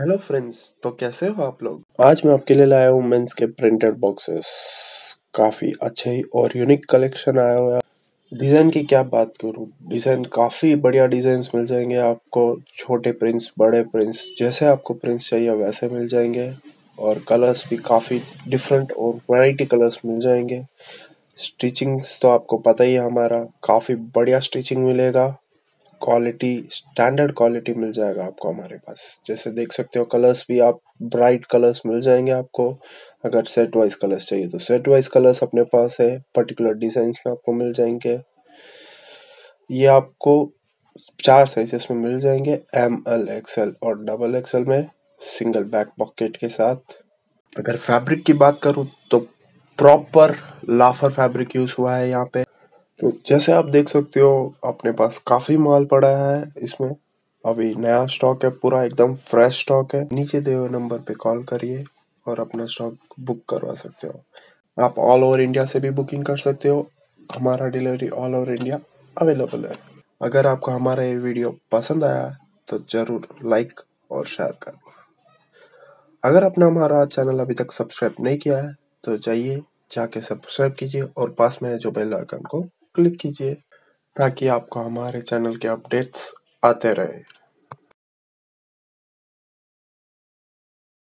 Hello friends, तो कैसे हो आप लोग। आज मैं आपके लिए लाया हूँ मेंस के प्रिंटेड बॉक्सेस। काफ़ी अच्छे ही और यूनिक कलेक्शन आया हुआ है। डिज़ाइन की क्या बात करूँ, डिज़ाइन काफ़ी बढ़िया डिज़ाइंस मिल जाएंगे आपको। छोटे प्रिंट्स, बड़े प्रिंट्स, जैसे आपको प्रिंट्स चाहिए वैसे मिल जाएंगे। और कलर्स भी काफ़ी डिफरेंट और वैरायटी कलर्स मिल जाएंगे। स्टिचिंग्स तो आपको पता ही है हमारा, काफ़ी बढ़िया स्टिचिंग मिलेगा। क्वालिटी, स्टैंडर्ड क्वालिटी मिल जाएगा आपको हमारे पास। जैसे देख सकते हो कलर्स भी आप ब्राइट कलर्स मिल जाएंगे आपको। अगर सेट वाइज कलर्स चाहिए तो सेट वाइज कलर्स अपने पास है, पर्टिकुलर डिज़ाइंस में आपको मिल जाएंगे। ये आपको 4 साइजेस में मिल जाएंगे, ML, XL और XXL में, सिंगल बैक पॉकेट के साथ। अगर फैब्रिक की बात करूँ तो प्रॉपर लाफर फैब्रिक यूज़ हुआ है यहाँ पे। तो जैसे आप देख सकते हो अपने पास काफ़ी माल पड़ा है। इसमें अभी नया स्टॉक है, पूरा एकदम फ्रेश स्टॉक है। नीचे दिए हुए नंबर पे कॉल करिए और अपना स्टॉक बुक करवा सकते हो। आप ऑल ओवर इंडिया से भी बुकिंग कर सकते हो, हमारा delivery all over India available है। अगर आपको हमारा ये वीडियो पसंद आया है तो ज़रूर लाइक और शेयर करना। अगर आपने हमारा चैनल अभी तक सब्सक्राइब नहीं किया है तो जाके सब्सक्राइब कीजिए और पास में जो बेल आइकन को क्लिक कीजिए ताकि आपको हमारे चैनल के अपडेट्स आते रहे।